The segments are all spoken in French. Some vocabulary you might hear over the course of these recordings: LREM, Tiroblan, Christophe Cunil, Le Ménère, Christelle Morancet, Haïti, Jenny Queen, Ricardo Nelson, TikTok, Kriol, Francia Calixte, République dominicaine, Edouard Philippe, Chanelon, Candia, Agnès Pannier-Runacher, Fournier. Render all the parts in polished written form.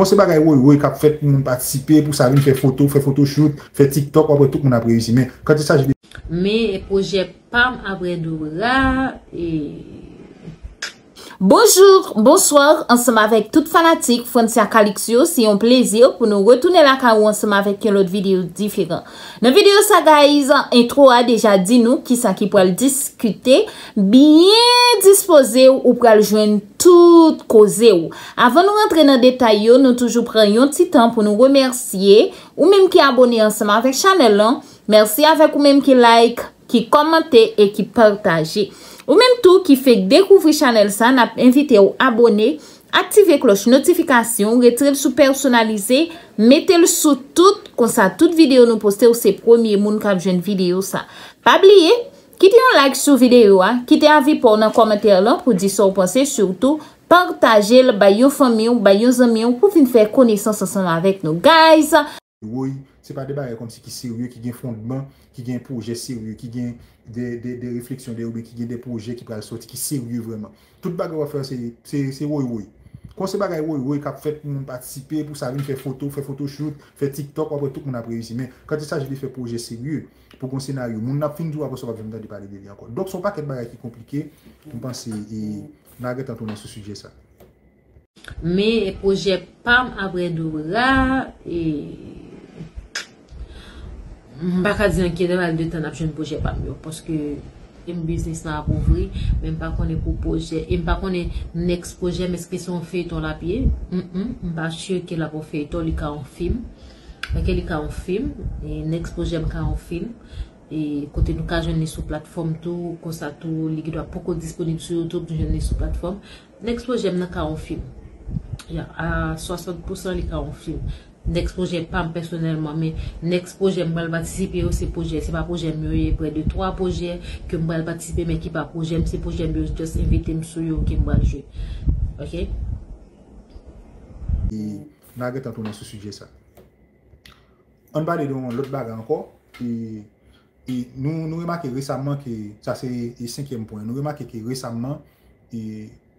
Quand c'est bagaille oui qui a fait pour participer pour ça faire photo shoot, faire TikTok après tout qu'on a réussi mais quand il s'agit de mais projet PAM après Doura et bonjour, bonsoir, ensemble avec toute fanatique Francia Calixte, c'est un plaisir pour nous retourner la carrière ensemble avec une autre vidéo différente. Dans la vidéo ça guys, intro a déjà dit nous qui ça qui pour le discuter, bien disposé ou pour le joindre tout cause. Avant de rentrer dans le détail, nous toujours prenons un petit temps pour nous remercier ou même qui abonné ensemble avec Chanelon. Merci avec ou même qui like, qui commente et qui partage. Ou même tout qui fait découvrir Chanel ça, n'a invité ou abonner, activer cloche notification, retirer le sous personnalisé, mettez le sous tout, comme ça toute vidéo nous poster ou c'est premier monde qui a une vidéo ça. Pas oublier, quittez un like sur vidéo, quittez un avis pour un commentaire là pour dire ce que vous pensez, surtout partagez le bail aux familles ou bail aux amis pour venir faire connaissance ensemble avec nous, guys. Oui, c'est pas des barrières comme si qui sérieux, qui gagne fondement, qui gagne projet sérieux, qui gagne des réflexions, qui gagne des projets qui peuvent sortir, qui sérieux vraiment. Tout bagage à faire, c'est oui. Quand c'est bagage oui, qui a fait pour participer, pour ça, faire photo shoot, faire TikTok, après tout qu'on a réussi. Mais quand il s'agit de faire projet sérieux, pour un scénario, mon a fini tout après ça, va venir de parler de lui encore. Donc, son paquet de barrières qui est compliqué, on pense, et on a arrêté dans ce sujet ça. Mais, projet PAM après Doura, et. Pas qu'à dire qu'il y a deux temps d'absence projet pas mieux parce que un business n'a pas ouvert même pas qu'on est pour projet et pas qu'on est next projet mais ce qu'ils sont fait dans la pied pas sûr que la pour fait dans le cas en film parce que le cas en film et next projet cas en film et côté nous cas jeune sur plateforme tout comme ça tout ligue doit beaucoup disponible sur YouTube jeune sur plateforme next projet dans cas en film à 60% les cas en film. Next projet, pas personnellement, mais next projet, je vais participer à ces projets. C'est pas projet mieux, près de 3 projets que je vais participer, mais qui pas projet, c'est projet mieux, juste inviter me sur qui me jouer. Ok? Et on a tantôt dans ce sujet ça. On parle de l'autre bagarre encore. Et nous remarquons récemment que, ça c'est le 5e point, nous remarquons que récemment,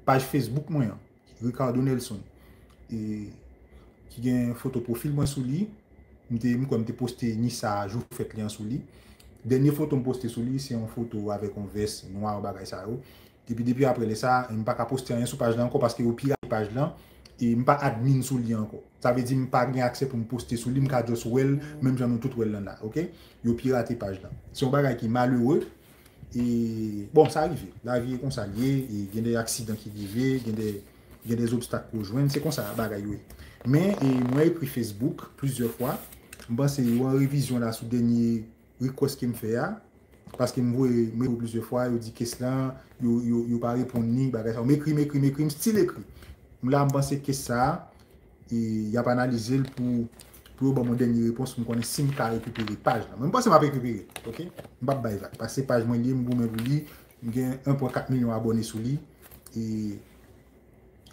page Facebook, moyen, Ricardo Nelson, et qui a une photo profil moi sous lui comme te posté ni ça jour fait lien sous lui dernière photo me posté sous lui c'est une photo avec un veste noir bagay ça et puis depuis après ça je pas poster rien sur page là encore parce que au pire page là et pas admin sous lui encore ça veut dire me pas gain accès pour me poster sous lui me ca just well même j'en tout well là OK yo pirater page là c'est un bagay qui malheureux et bon ça arrive la vie est comme ça lié et il y a des accidents qui arrivent il y a des obstacles pour joindre c'est comme ça bagay oui. Mais moi, j'ai pris Facebook plusieurs fois. Je pense que c'est une révision là sur le dernier request qui me fait. Parce que je me dis plusieurs fois, je dis que ça, je ne pas répondre ni. Je m'écris, style écrit. Là, je pense que ça, il a pas analysé pour mon dernier réponse, je connais si je peux récupérer page. Je pense que je ne vais pas récupérer. Je ne vais pas faire ça. Parce que page, je vais 1,4 million d'abonnés sur lui. Et je ne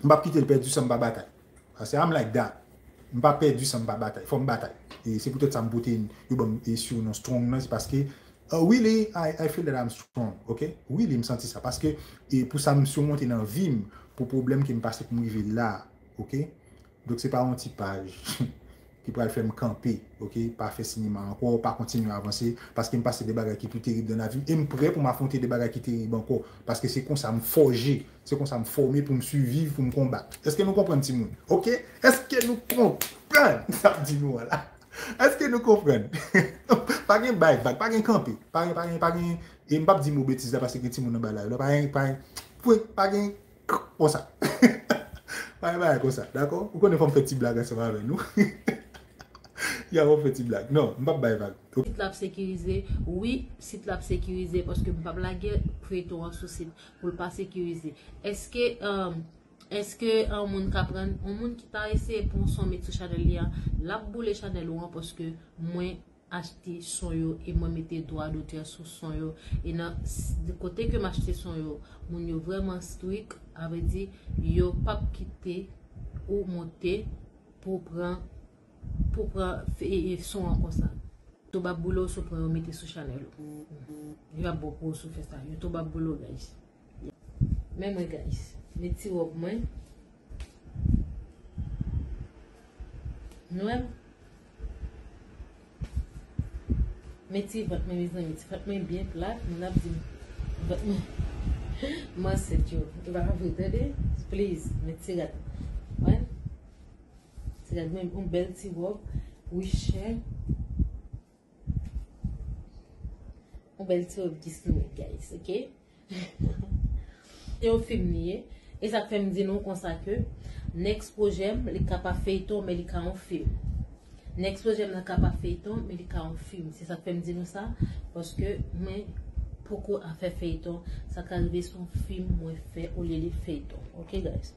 vais pas quitter le perdu sans me battre. C'est am like that. Je ne vais pas perdre sans bataille. Il faut me bataille. Et c'est peut-être ça me botte sur non strong. C'est parce que, really, I feel that I'm strong. OK? Really, je me sens ça. Parce que, et pour ça, je me surmonter dans la vie, pour le problème qui me passe, pour me arriver là. OK? Donc, ce n'est pas un petit page qui pourrait faire me camper. OK? Pas faire cinéma encore, pas continuer à avancer. Parce que me passe des bagages qui sont plus terribles dans la vie. Et me prêt pour m'affronter des bagages qui sont terribles encore. Parce que c'est comme ça me forger. C'est comme ça me former pour me survivre, pour me combattre. Est-ce que nous comprenons, Timoun? OK? Est-ce que nous comprenons? Ça me dit nous, voilà. Est-ce que nous comprenons? Pas de bike, pas de camper, pas de. Et pas de bêtises parce que Timoun n'a pas là. Pas de. Comme ça. Pas comme ça. D'accord? Vous connaissez, on fait des petites blagues ensemble avec nous. Il y a une petite blague. Non, je ne vais pas blaguer. Site lab sécurisé. Oui, site lab sécurisé. Parce que je ne vais pas blaguer pour sur site pour ne pas sécuriser. Est-ce que un monde qui apprend, un monde qui t'a essayé pour son mettre sur Chanel, la boule Chanel ou parce que moi acheté son yo et moi mettais droit d'auteur sur son yo et dans du côté que m'acheter son yo, mon yo vraiment strict avait dit yo pas quitter ou monter pour prendre son en comme ça. Tout bas boulot sur pour mettre sur Chanel. Il y a beaucoup sur faire ça. Tout bas boulot guys. Même guys, mettez au moins. nous-mêmes. Mettez votre mes amis, votre main bien plate, mon abdi. Votre main. Moi, c'est tout. Tu vas vous aider? Please, mettez votre. Ouais? C'est même une belle petite robe. Oui, cher. Une belle petite robe qui se noue, guys. Ok? Et on filme. Et ça fait me dire non, qu'on s'en que. Next projet, les capables fait tout, mais les cas en film. Next projet, je n'ai pas fait ton, mais je n'ai pas fait film. C'est ça que je me dis ça. Parce que, mais, pourquoi je fais feuilleton? Ça peut arriver son film, moi, je fais au lieu de feuilleton. Ok, guys?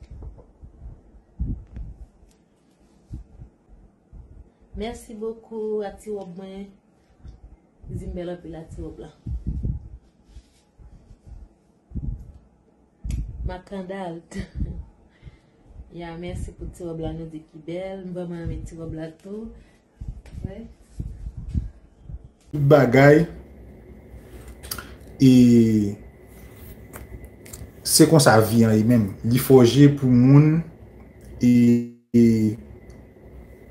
Merci beaucoup à Tiroblan. Zimbela puis la Tiroblan. Ma candalte. Yeah, merci pour Tiroblan, nous dit qui belle. Je vais mettre Tiroblan tout. Ouais. Bagay et c'est comme ça vient et même il faut forger pour moun et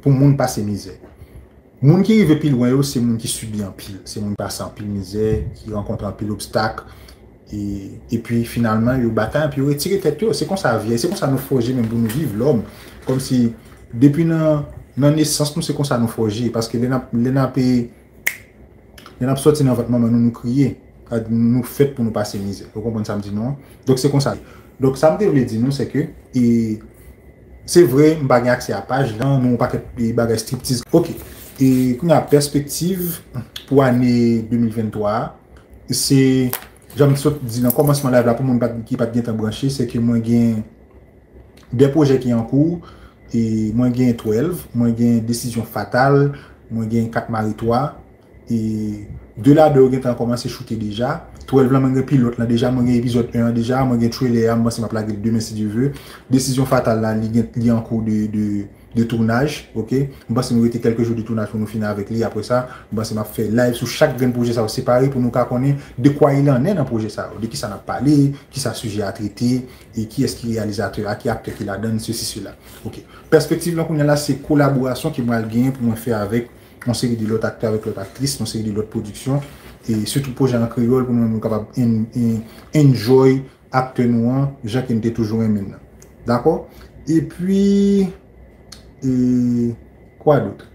pour moun passer misère. Moun qui arrive plus loin c'est moun qui subit en pile, c'est moun qui passe en pile misère, qui rencontre en pile obstacle et puis finalement il battant puis retire tête, c'est comme ça vient, c'est comme ça nous forger même pour nous vivre l'homme comme si depuis nan naissance nous c'est comme ça nous forger parce que les n'a sorti dans votre maman nous crier nous fait pour nous passer misère. Vous comprenez ça me dit non. Donc c'est comme ça. Donc ça me veut dire non c'est que et c'est vrai on pas accès à page là nous pas des bagages striptease. OK. Et la perspective pour année 2023 c'est j'aime dire dans commencement live là pour monde qui pas bien branché c'est que moi j'ai des projets qui en cours et moi j'ai 12, moi j'ai décision fatale, moi j'ai 4 mari 3 et de là de on a commencé à shooter déjà 12 là j'ai pilote là déjà j'ai épisode 1 déjà j'ai trailer moi c'est ma plaque demain si Dieu veut décision fatale là il en cours de tournage. OK, moi c'est nous rester quelques jours de tournage pour nous finir avec lui après ça moi c'est m'a fait live sur chaque grand projet ça séparé pour nous connaître de quoi il en est dans projet ça de qui ça n'a parlé qui ça sujet à traiter et qui est-ce qui réalisateur à qui acteur qui la donne ceci cela. OK, perspective là qu'on a là c'est collaboration qui m'a gagné pour moi faire avec on série de l'autre acteur avec l'autre actrice, on série de l'autre production et surtout projet en Kriol pour nous capable enjoy acteur noir, gens qui était toujours maintenant. D'accord? Et puis quoi d'autre?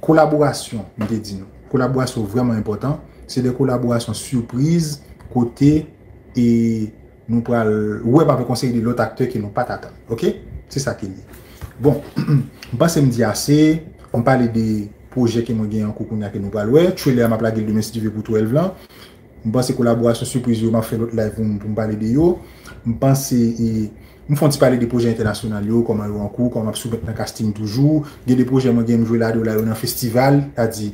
Collaboration, on te dit nous. Collaboration vraiment important, c'est des collaborations surprises côté et nous pour ouais avec conseil de l'autre acteur qui n'ont pas t'attendre. OK? C'est ça qu'il dit. Bon, bah ça me dit assez. On parle des projets qui m'ont gagné en cours que nous parlons. Tu es là, ma plaque de mes studios pour 12 là. Je pense que collaboration surprise, je fais l'autre live pour me parler de yo. Je pense que nous faisons parler des projets internationaux, comment ils en cours, comment ils soumettent dans le casting toujours. Il y a des projets qui m'ont joué là, dans un festival. C'est-à-dire,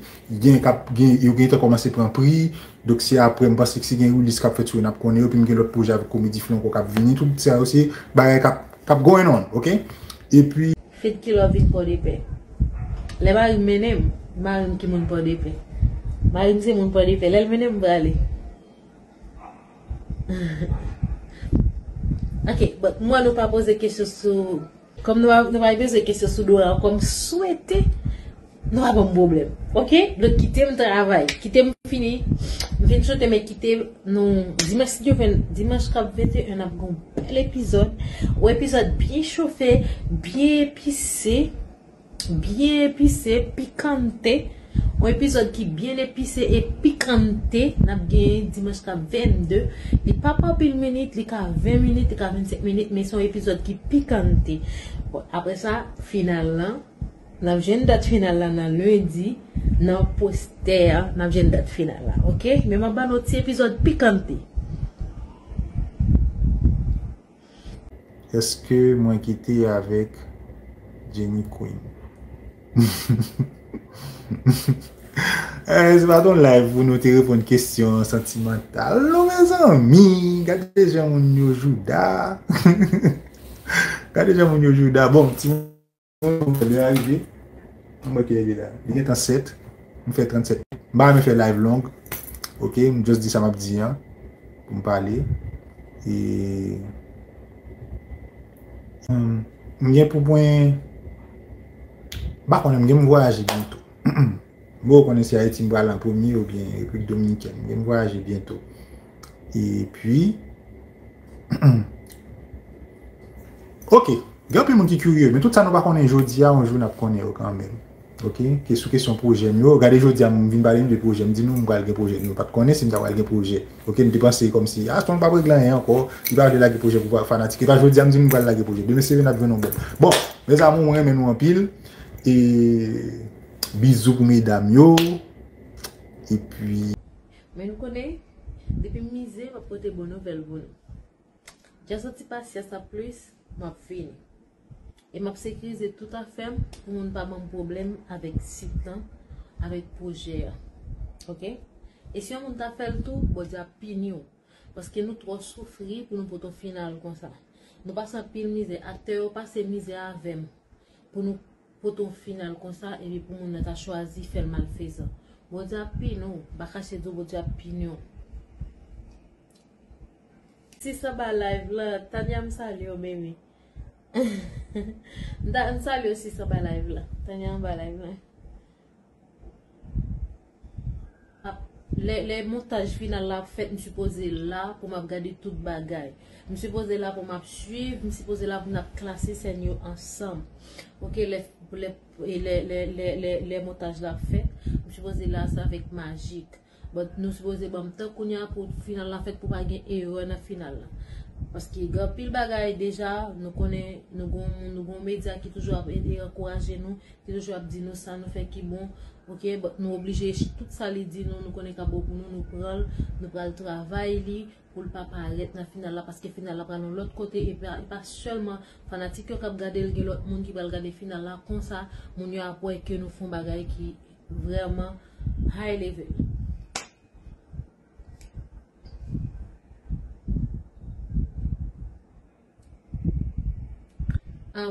ils ont commencé à prendre prix. Donc, c'est après, je pense que c'est un release qui a fait sur une puis il y a l'autre projet avec Comédie Flan qui a venu. Tout ça aussi, c'est going on. OK? Et puis. Faites qu'il a envie de parler paix. Les maris m'aiment, maris qui m'ont pas d'épée. Maris c'est mon pas d'épée, les m'aiment pour aller. OK, moi nous pas poser question sur comme nous pas poser question sur dollar comme souhaité. Nous avons un problème. OK, donc quitter mon travail, quitter mon fini. Je viens chanter mais quitter non dimanche Dieu dimanche 21 on a un bel épisode, un épisode bien chauffé, bien épicé. Bien épicé, piquanté. Un épisode qui est bien épicé et piquanté. Nous avons gagné dimanche 22. Il n'y a pas pile minute, il y a 20 minutes, il y a 27 minutes, mais c'est un épisode qui est piquanté. Bon, après ça, finalement, nous avons une date finale là, lundi, nous avons posté, nous avons une date finale là. OK? Mais nous avons un petit épisode piquanté. Est-ce que moi quitté avec Jenny Queen? C'est pas ton live pour nous te répondre à une question sentimentale. Non, mes amis, regardez déjà mon Judas. Regardez déjà mon Judas. Bon, si vous voulez arriver, moi qui est là. Il est en 7, on fait 37. Bah, je fais live long. OK, je juste dis ça m'a dit, hein, pour me parler. Et. Je viens pour point. Bah, on aime voyager bientôt. Moi, on est à Haïti, on va aller en premier ou bien République dominicaine. On aime voyager bientôt. Et puis, ok. Il y a plein de monde qui est curieux, mais tout ça, nous ne connaissons pas aujourd'hui, un jour, nous connaissons quand même. Ok? Question projet, nous, regardez aujourd'hui, nous venons parler de projet, nous disons, nous avons un projet, nous ne connaissons pas si nous avons un projet. Ok? Nous dépensons comme si, ah, si on ne peut pas régler encore, il va aller à un projet pour fanatique, il va aujourd'hui, nous allons à un projet. Demain, c'est bien, nous avons un bon. Bon, mes amis, nous sommes en pile. Et bisous pour mesdames, yo. Et puis. Mais nous connaissons, depuis misère, on va porter bonne nouvelle pour nous. J'ai senti patience à plus, ma fille. Et m'a sécurisé tout à fait pour ne pas avoir de problème avec site, avec projet. Ok? Et si on a fait le tout, on a pignon. Parce que nous trop souffrir pour nous pour le final comme ça. Nous passons pile misère, acteurs passent misère avec nous. Pour nous pour le final comme ça et pour nous on a choisi faire malfaisant. On a pignon, on a pignon. Si ça va live là, t'as dit salut mémé. Dan salut aussi ça va live là. Tanya va live là. Les montages final la fête, me suis posé là pour m'garder toute bagaille. Me suis posé là pour m'suivre, me suis posé là pour classer seigneur ensemble. OK les montages la fête, me suis posé là ça avec magique. Bon nous supposé bon temps qu'on y a pour final la fête pour pas gagner erreur dans final là. Parce que grand pile bagaille déjà nous connaît nous gon média qui toujours aider encourager nous qui toujours a dit nous ça nous fait qui bon OK nous obligé tout ça les dit nous connaît qu'à beaucoup nous prend le travail li pour le pas paraître dans final là parce que final là prend l'autre côté et pas seulement fanatique qui a regarder l'autre monde qui va regarder final là comme ça mon yo après que nous font bagaille qui vraiment high level.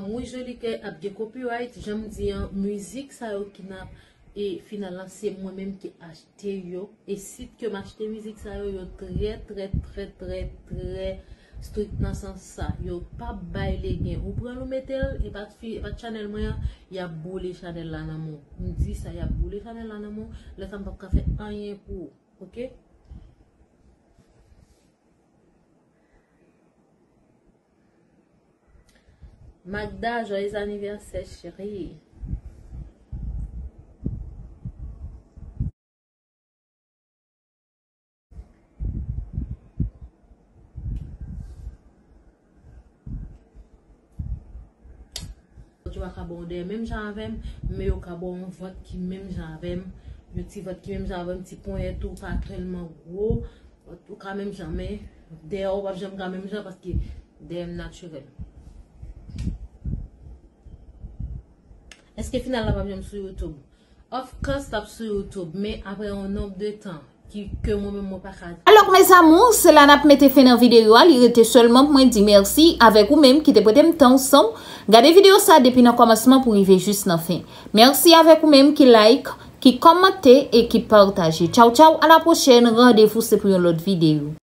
Moi je dis que avec copyright j'aime dire musique ça qui n'a et finalement c'est moi-même qui acheté yo et site que m'acheter musique ça yo très strict dans sens ça yo pas bail les gains ou prend le metel et pas channel moi y a boule channel là nan mon me dit ça y a boule channel là nan mon là ça me pas faire rien pour OK. Magda, joyeux anniversaire, chérie. Tu vas aborder même j'avais, mais au cabon vote qui même j'avais, le petit vote qui même j'avais, petit point et tout pas tellement gros, tout quand même jamais. D'ailleurs, pas jamais quand même jamais parce que des naturel. Est-ce que finalement on va bien sur YouTube? Of course, on sur YouTube, mais après un nombre de temps que moi-même moi pas. Alors mes amours, cela n'a pas été fait dans vidéo, il était seulement pour moi dire merci avec vous-même qui te prêté le temps ensemble. Regardez vidéo ça depuis le commencement pour arriver juste en fin. Merci avec vous-même qui like, qui commentez et qui partagez. Ciao ciao, à la prochaine, rendez-vous c'est pour une autre vidéo.